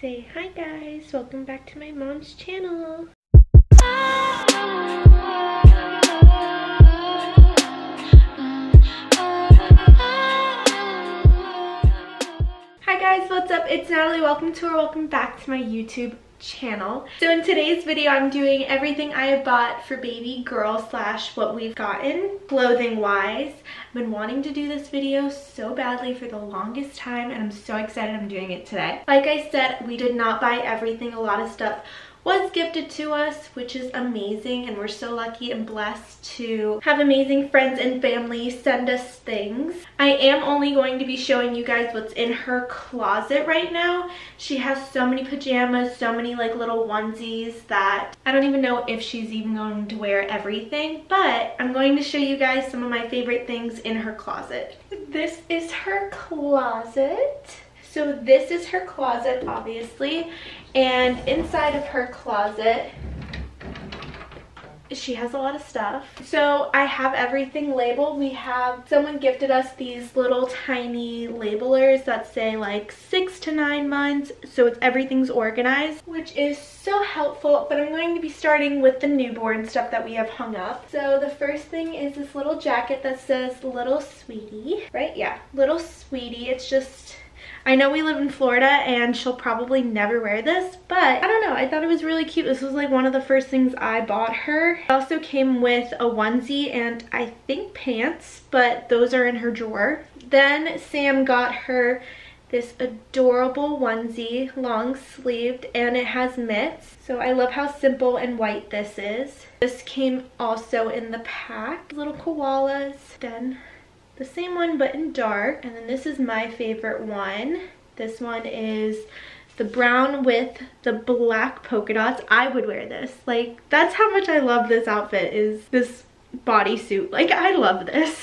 Say hi guys, welcome back to my mom's channel. Hi guys, what's up? It's Natalie. Welcome to or welcome back to my YouTube channel. So in today's video I'm doing everything I bought for baby girl slash what we've gotten clothing wise. I've been wanting to do this video so badly for the longest time and I'm so excited I'm doing it today. Like I said, we did not buy everything. A lot of stuff was gifted to us, which is amazing, and we're so lucky and blessed to have amazing friends and family send us things. I am only going to be showing you guys what's in her closet right now. She has so many pajamas, so many like little onesies that I don't even know if she's even going to wear everything, but I'm going to show you guys some of my favorite things in her closet. This is her closet. So this is her closet, obviously, and inside of her closet, she has a lot of stuff. So I have everything labeled. We have, someone gifted us these little tiny labelers that say like 6 to 9 months. So it's, everything's organized, which is so helpful, but I'm going to be starting with the newborn stuff that we have hung up. So the first thing is this little jacket that says Little Sweetie, right? Yeah, Little Sweetie. It's just, I know we live in Florida and she'll probably never wear this, but I don't know, I thought it was really cute. This was like one of the first things I bought her. It also came with a onesie and I think pants, but those are in her drawer. Then Sam got her this adorable onesie, long sleeved, and it has mitts. So I love how simple and white this is. This came also in the pack. Little koalas. Then the same one but in dark, and then this is my favorite one. This one is the brown with the black polka dots. I would wear this, like, that's how much I love this outfit, is this bodysuit. Like, I love this.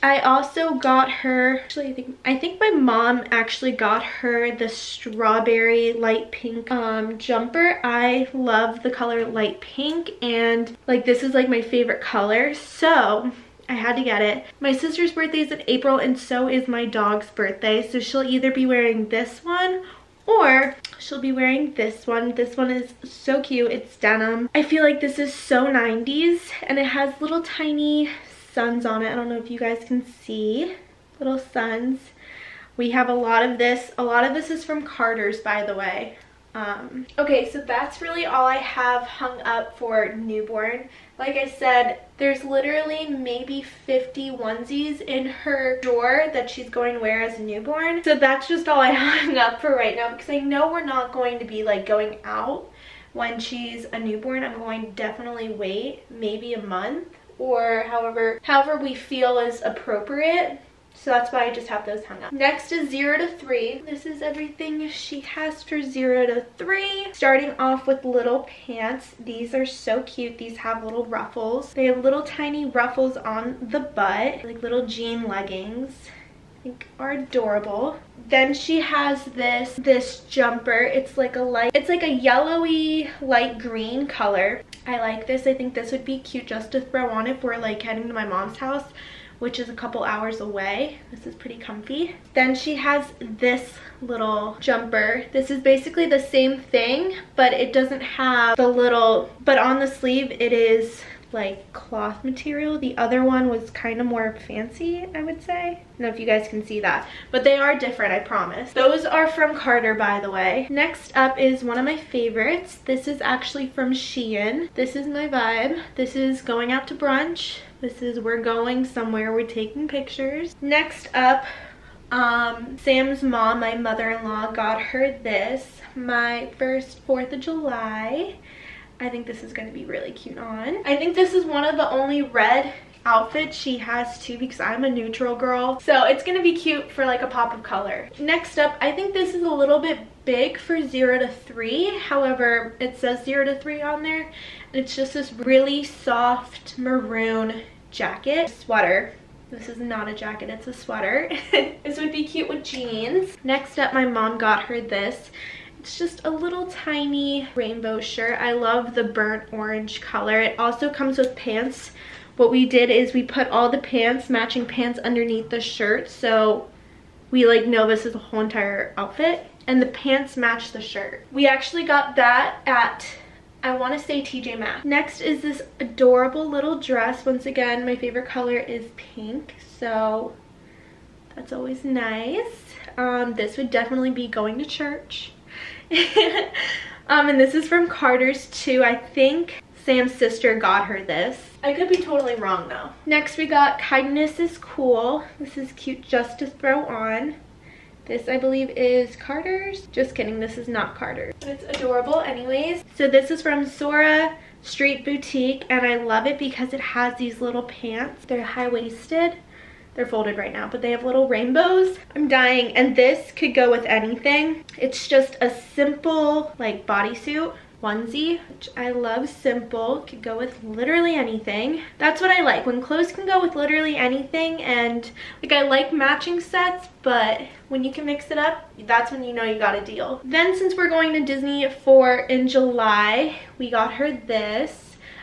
I also got her, actually I think my mom actually got her the strawberry light pink jumper. I love the color light pink, and like this is like my favorite color, so I had to get it. My sister's birthday is in April and so is my dog's birthday, so she'll either be wearing this one or she'll be wearing this one. This one is so cute. It's denim. I feel like this is so 90s, and it has little tiny suns on it. I don't know if you guys can see. Little suns. We have a lot of this. A lot of this is from Carter's, by the way. Okay, so that's really all I have hung up for newborn. Like I said, there's literally maybe 50 onesies in her drawer that she's going to wear as a newborn. So that's just all I hung up for right now, because I know we're not going to be like going out when she's a newborn. I'm going to definitely wait maybe a month or however we feel is appropriate. So that's why I just have those hung up. Next is 0 to 3. This is everything she has for 0 to 3. Starting off with little pants. These are so cute. These have little ruffles. They have little tiny ruffles on the butt, like little jean leggings. I think are adorable. Then she has this jumper. It's like a light, it's like a yellowy light green color. I like this. I think this would be cute just to throw on if we're like heading to my mom's house, which is a couple hours away. This is pretty comfy. Then she has this little jumper. This is basically the same thing, but it doesn't have the little, but on the sleeve it is like cloth material. The other one was kind of more fancy, I would say. I don't know if you guys can see that, but they are different, I promise. Those are from Carter, by the way. Next up is one of my favorites. This is actually from Shein. This is my vibe. This is going out to brunch. This is, we're going somewhere, we're taking pictures. Next up, Sam's mom, my mother-in-law, got her this, my first 4th of July. I think this is going to be really cute on. I think this is one of the only red outfits she has too, because I'm a neutral girl. So it's going to be cute for like a pop of color. Next up, I think this is a little bit big for 0 to 3. However, it says 0 to 3 on there. It's just this really soft maroon jacket, sweater. This is not a jacket, it's a sweater. This would be cute with jeans. Next up, my mom got her this. It's just a little tiny rainbow shirt. I love the burnt orange color. It also comes with pants. What we did is we put all the pants, matching pants, underneath the shirt, so we like know this is a whole entire outfit. and the pants match the shirt. We actually got that at, I want to say, TJ Maxx. Next is this adorable little dress. Once again, my favorite color is pink, so that's always nice. This would definitely be going to church. And this is from Carter's too. I think Sam's sister got her this. I could be totally wrong though. Next we got Kindness is Cool. This is cute just to throw on. This I believe is Carter's. Just kidding, this is not Carter's. But it's adorable anyways. So this is from Sora Street Boutique, and I love it because it has these little pants. They're high-waisted. They're folded right now, but they have little rainbows. I'm dying, and this could go with anything. It's just a simple like bodysuit onesie, which I love. Simple could go with literally anything. That's what I like, when clothes can go with literally anything. And like, I like matching sets, but when you can mix it up, that's when you know you got a deal. Then since we're going to Disney in July, we got her this.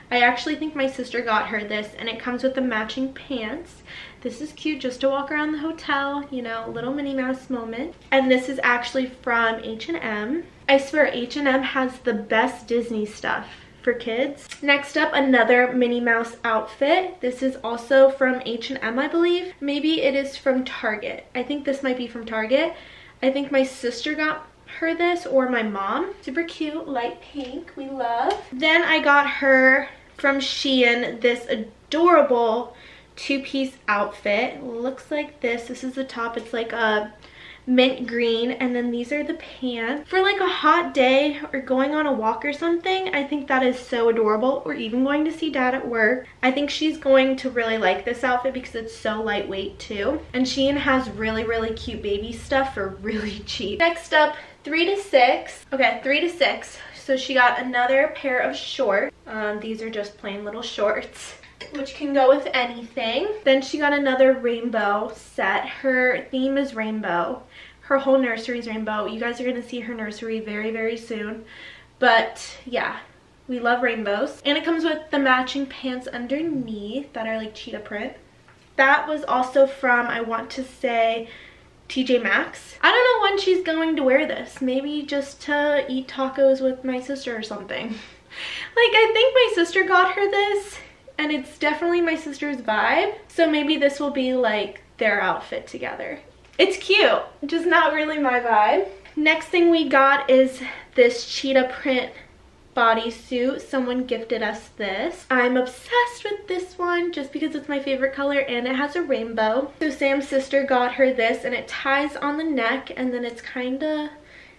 I actually think my sister got her this, and it comes with the matching pants. This is cute just to walk around the hotel, you know, little Minnie Mouse moment. And this is actually from H&M. I swear H&M has the best Disney stuff for kids. Next up, another Minnie Mouse outfit. This is also from H&M, I believe. Maybe it is from Target. I think this might be from Target. I think my sister got her this, or my mom. Super cute, light pink, we love. Then I got her from Shein this adorable two-piece outfit. Looks like this. This is the top. It's like a mint green, and then these are the pants. For like a hot day or going on a walk or something, I think that is so adorable. Or even going to see Dad at work. I think she's going to really like this outfit because it's so lightweight too. And Shein has really, really cute baby stuff for really cheap. Next up, 3 to 6. Okay, 3 to 6. So she got another pair of shorts. These are just plain little shorts, which can go with anything. Then she got another rainbow set. Her theme is rainbow. Her whole nursery is rainbow. You guys are going to see her nursery very, very soon. But yeah, we love rainbows. And it comes with the matching pants underneath that are like cheetah print. That was also from, I want to say, TJ Maxx. I don't know when she's going to wear this. Maybe just to eat tacos with my sister or something. Like, I think my sister got her this, and it's definitely my sister's vibe, so maybe this will be like their outfit together. It's cute, just not really my vibe. Next thing we got is this cheetah print bodysuit. Someone gifted us this. I'm obsessed with this one just because it's my favorite color and it has a rainbow. So Sam's sister got her this, and it ties on the neck, and then it's kinda,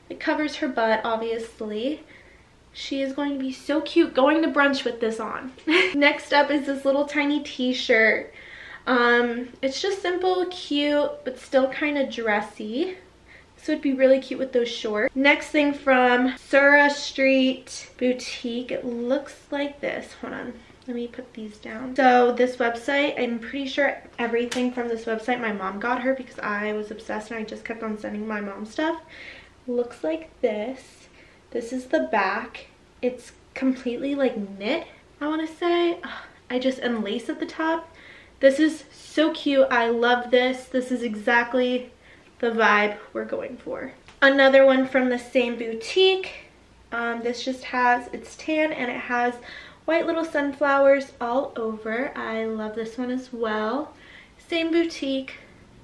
it covers her butt obviously. She is going to be so cute going to brunch with this on. Next up is this little tiny t-shirt. It's just simple, cute, but still kind of dressy. So it'd be really cute with those shorts. Next thing from Sora Street Boutique. It looks like this. Hold on. Let me put these down. So this website, I'm pretty sure everything from this website my mom got her because I was obsessed and I just kept on sending my mom stuff. Looks like this. This is the back. It's completely like knit, I want to say. I just unlace at the top. This is so cute. I love this. This is exactly the vibe we're going for. Another one from the same boutique. This just has, it's tan and it has white little sunflowers all over. I love this one as well. Same boutique.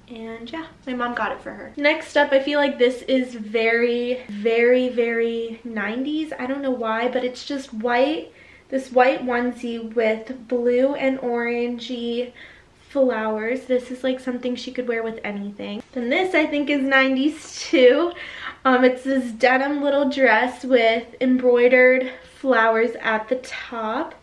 And yeah, my mom got it for her. Next up, I feel like this is very, very, very 90s. I don't know why, but it's just white. This white onesie with blue and orangey flowers. This is like something she could wear with anything. And this, I think, is 90s too. It's this denim little dress with embroidered flowers at the top.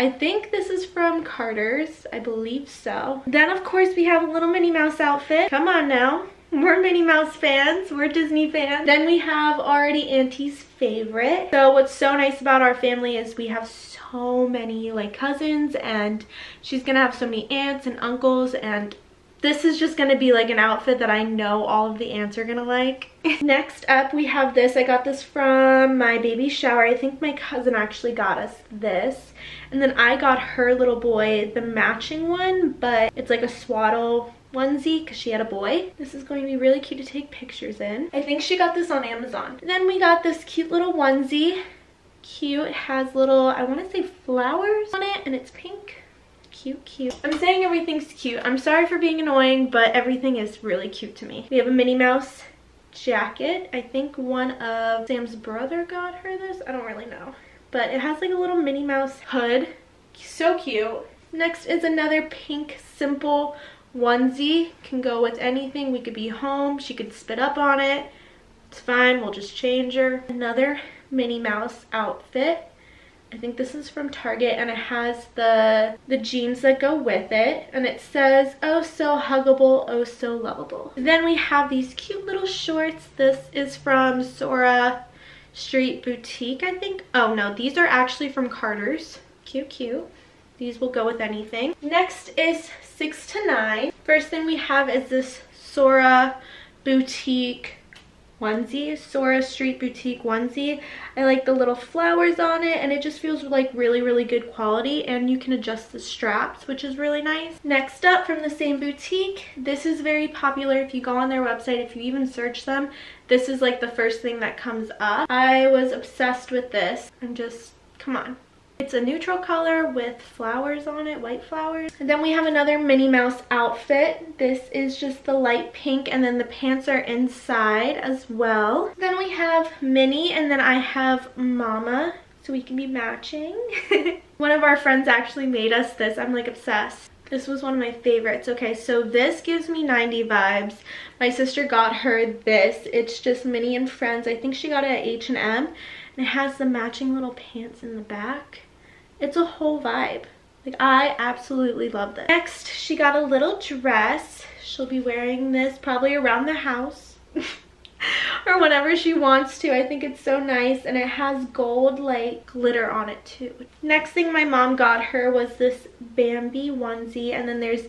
I think this is from Carter's. I believe so. Then of course we have a little Minnie Mouse outfit. Come on now. We're Minnie Mouse fans. We're Disney fans. Then we have already Auntie's favorite. So what's so nice about our family is we have so many like cousins, and she's gonna have so many aunts and uncles, and this is just gonna be like an outfit that I know all of the aunts are gonna like. Next up we have this. I got this from my baby shower. I think my cousin actually got us this. And then I got her little boy the matching one, but it's like a swaddle onesie because she had a boy. This is going to be really cute to take pictures in. I think she got this on Amazon. Then we got this cute little onesie. Cute. It has little, I want to say, flowers on it, and it's pink. Cute, cute. I'm saying everything's cute. I'm sorry for being annoying, but everything is really cute to me. We have a Minnie Mouse jacket. I think one of Sam's brother got her this. I don't really know. But it has like a little Minnie Mouse hood. So cute. Next is another pink simple onesie. Can go with anything. We could be home. She could spit up on it. It's fine. We'll just change her. Another Minnie Mouse outfit. I think this is from Target, and it has the jeans that go with it, and it says, "Oh so huggable, oh so lovable." Then we have these cute little shorts. This is from Sora Street Boutique, I think. Oh no, these are actually from Carter's. Cute, cute. These will go with anything. Next is 6 to 9. First thing we have is this Sora Boutique onesie, Sora Street Boutique onesie. I like the little flowers on it, and it just feels like really, really good quality, and you can adjust the straps, which is really nice. Next up from the same boutique, this is very popular. If you go on their website, if you even search them, this is like the first thing that comes up. I was obsessed with this. I'm just, come on. It's a neutral color with flowers on it, white flowers. And then we have another Minnie Mouse outfit. This is just the light pink, and then the pants are inside as well. Then we have Minnie, and then I have Mama, so we can be matching. One of our friends actually made us this. I'm like obsessed. This was one of my favorites. Okay, so this gives me 90 vibes. My sister got her this. It's just Minnie and Friends. I think she got it at H&M, and it has the matching little pants in the back. It's a whole vibe. Like, I absolutely love this. Next, she got a little dress. She'll be wearing this probably around the house or whenever she wants to. I think it's so nice, and it has gold like glitter on it too. Next thing my mom got her was this Bambi onesie, and then there's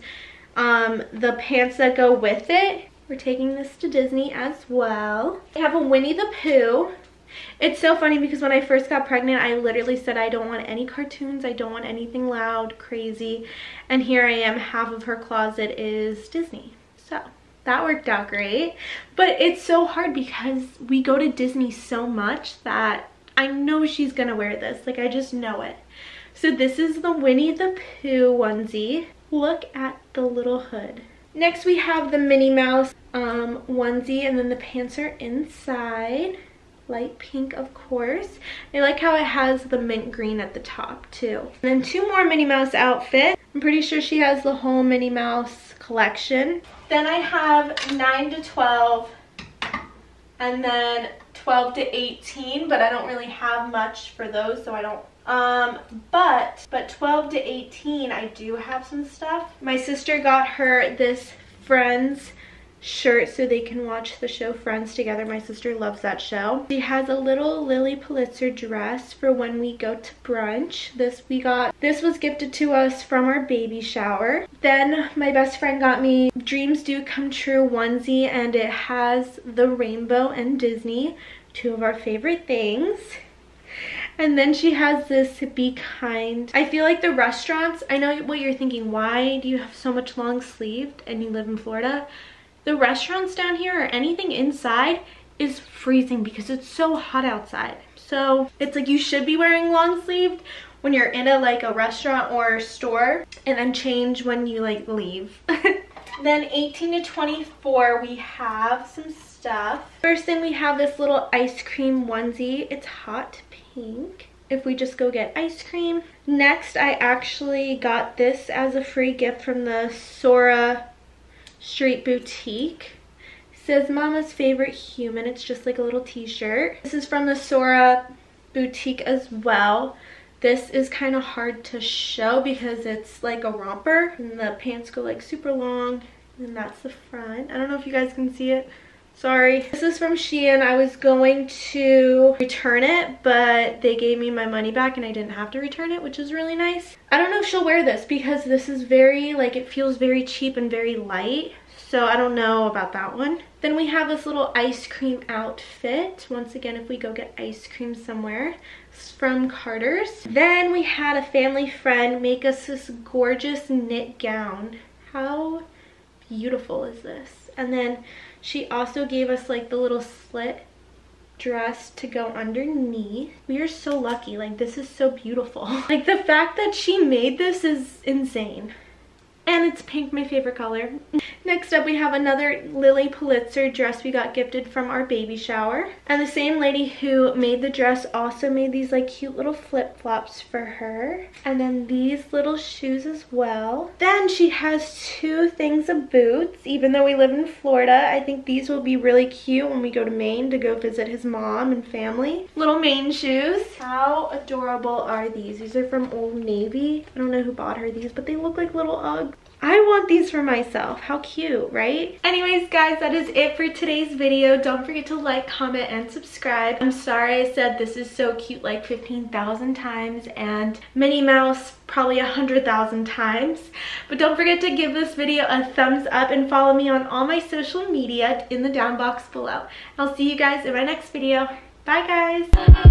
the pants that go with it. We're taking this to Disney as well. I have a Winnie the Pooh. It's so funny because when I first got pregnant, I literally said I don't want any cartoons, I don't want anything loud, crazy, and here I am, half of her closet is Disney. So that worked out great, but it's so hard because we go to Disney so much that I know she's gonna wear this, like I just know it. So this is the Winnie the Pooh onesie. Look at the little hood. Next we have the Minnie Mouse onesie, and then the pants are inside. Light pink, of course. I like how it has the mint green at the top too. And then two more Minnie Mouse outfits. I'm pretty sure she has the whole Minnie Mouse collection. Then I have 9 to 12 and then 12 to 18, but I don't really have much for those, so I don't but 12 to 18 I do have some stuff. My sister got her this Friends shirt so they can watch the show Friends together. My sister loves that show. She has a little Lily Pulitzer dress for when we go to brunch. This we got. This was gifted to us from our baby shower. Then my best friend got me Dreams Do Come True onesie, and it has the rainbow and Disney, two of our favorite things. And then she has this Be Kind. I feel like the restaurants, I know what you're thinking, why do you have so much long sleeved and you live in Florida? The restaurants down here or anything inside is freezing because it's so hot outside. So it's like you should be wearing long sleeved when you're in a like a restaurant or a store, and then change when you like leave. Then 18 to 24 we have some stuff. First thing we have this little ice cream onesie. It's hot pink. If we just go get ice cream. Next I actually got this as a free gift from the Sora Street Boutique. It says Mama's favorite human. It's just like a little t-shirt. This is from the Sora Boutique as well. This is kind of hard to show because it's like a romper, and the pants go like super long, and that's the front. I don't know if you guys can see it. Sorry. This is from Shein. I was going to return it, but they gave me my money back and I didn't have to return it, which is really nice. I don't know if she'll wear this because this is very, like, it feels very cheap and very light. So I don't know about that one. Then we have this little ice cream outfit. Once again, if we go get ice cream somewhere. It's from Carter's. Then we had a family friend make us this gorgeous knit gown. How beautiful is this? And then she also gave us like the little slit dress to go underneath. We are so lucky. Like, this is so beautiful. Like, the fact that she made this is insane. And it's pink, my favorite color. Next up, we have another Lily Pulitzer dress we got gifted from our baby shower. And the same lady who made the dress also made these like cute little flip-flops for her. And then these little shoes as well. Then she has two things of boots. Even though we live in Florida, I think these will be really cute when we go to Maine to go visit his mom and family. Little Maine shoes. How adorable are these? These are from Old Navy. I don't know who bought her these, but they look like little Uggs. I want these for myself. How cute, right? Anyways, guys, that is it for today's video. Don't forget to like, comment, and subscribe. I'm sorry I said this is so cute like 15,000 times and Minnie Mouse probably 100,000 times. But don't forget to give this video a thumbs up and follow me on all my social media in the down box below. I'll see you guys in my next video. Bye, guys.